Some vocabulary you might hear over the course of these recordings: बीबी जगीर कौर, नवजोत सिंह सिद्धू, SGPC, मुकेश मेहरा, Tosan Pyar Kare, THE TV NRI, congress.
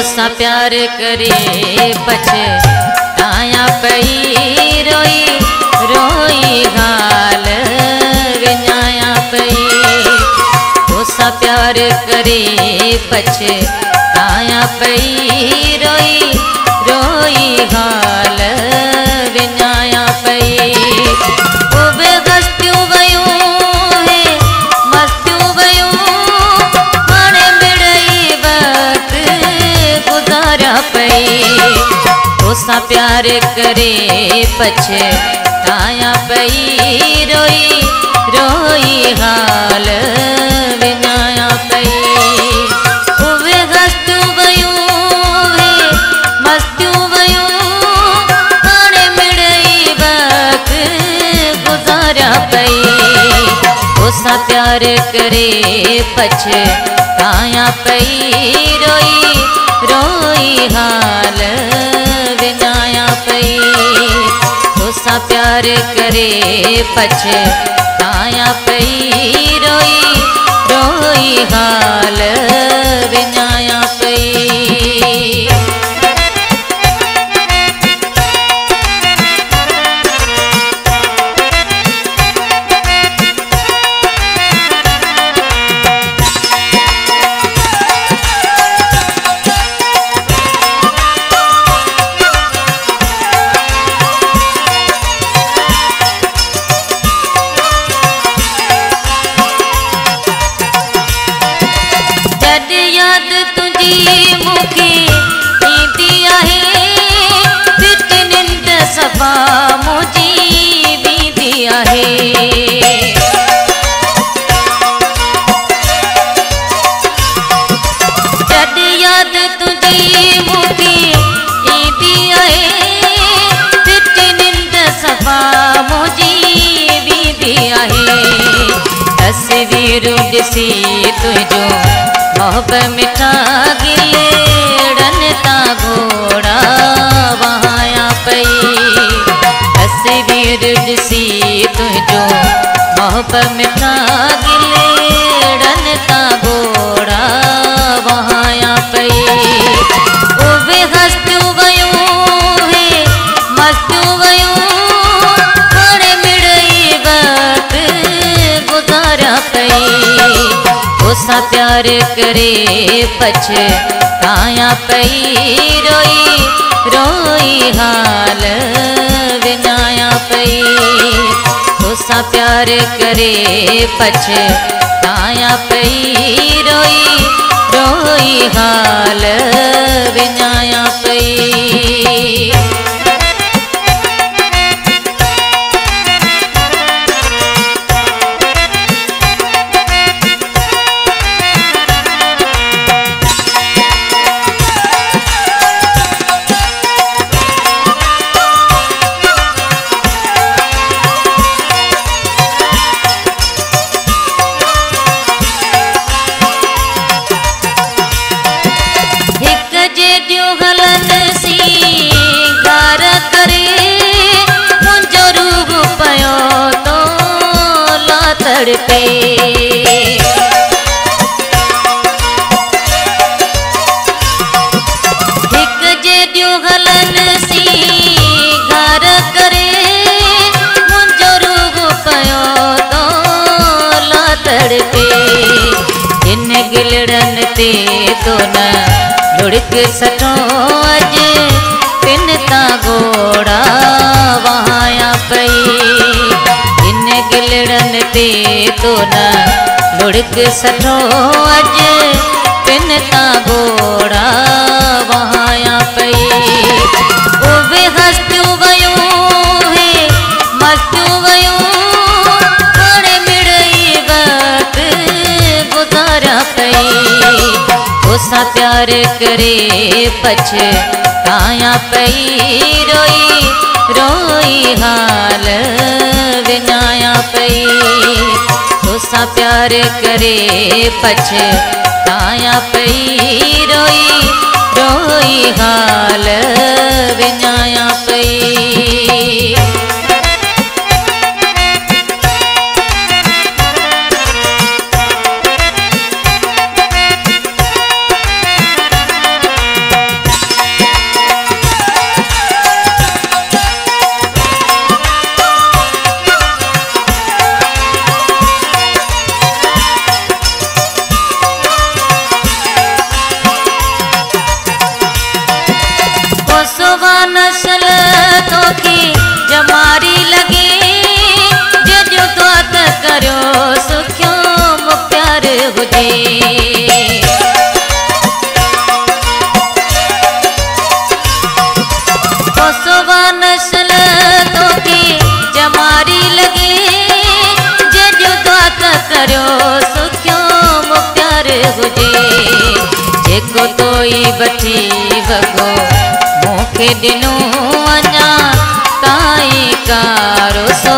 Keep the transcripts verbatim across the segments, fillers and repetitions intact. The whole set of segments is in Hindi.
तोसा प्यार करे पछताया पई रोई रोई गाल गंजाया पई। तोसा प्यार करे पछताया पई रोई रोई गाल गंजाया पई। तोसा प्यार करे पछताया पई रोई रोई हाल विनाया पई। उवे गस्तू वयू है मस्तू वयू हाणे मिड़ई वक्त गुजारा पई। तोसा प्यार करे पछताया पई रोई रोई हाल विनाया पई। तोसा प्यार करे पछताया पई रोई रोई हाल विनाया पई। सी तुझो मोहब मिठा गिलेड़न ता घोड़ा वहाया पई। तस्वीर सी तुझो मोहब मिठा गिलेड़न ता घोड़ा वहाया पई। उवे हस्तू वयू है मस्तू वयू हाणे मिड़ई वक्त गुजारा पई। तोसा प्यार करे पछताया पई रोई रोई हाल विनाया पई। तोसा प्यार करे पछताया पई रोई रोई हाल विनाया पई। हिक जे ॾियूं हलन सी घर करे मुंहिंजो रूप पियो तो लातड़ पे। इन गिलड़न ते तो न लुढ़क सटो अॼु पिन ता घोड़ा वहाया पई। गिलड़न ते तो न लुढ़क सठो अज पिन ता घोड़ा वहाया पई। उवे हस्तू वयू है मस्तू वयू हाणे मिड़ई वक्त गुजारा पई। तोसा प्यार करे पछताया पई रोई रोई हाल विनाया पई। तोसा प्यार करे पछताया पई रोई रोई हाल विनाया पई। तुझे। जेको तोई बची वगो मुखे दिनू अना ताई कारो सो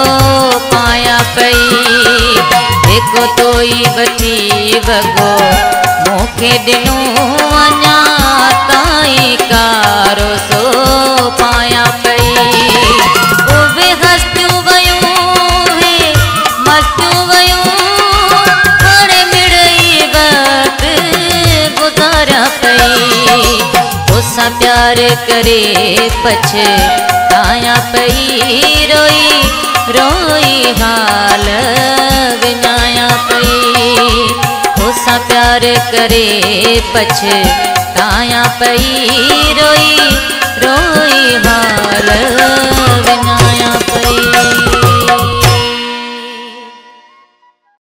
पाया पई। जेको तोई बची वगो मुखे दिनू अना ताई कारो सो पाया पई। उबे हस्तियूं वयूं है मस्तियूं वयूं तोसां प्यार करे पछताया पई। रोई रोई हाल विनाया पई। तोसां प्यार करे पछताया पई। रोई रोई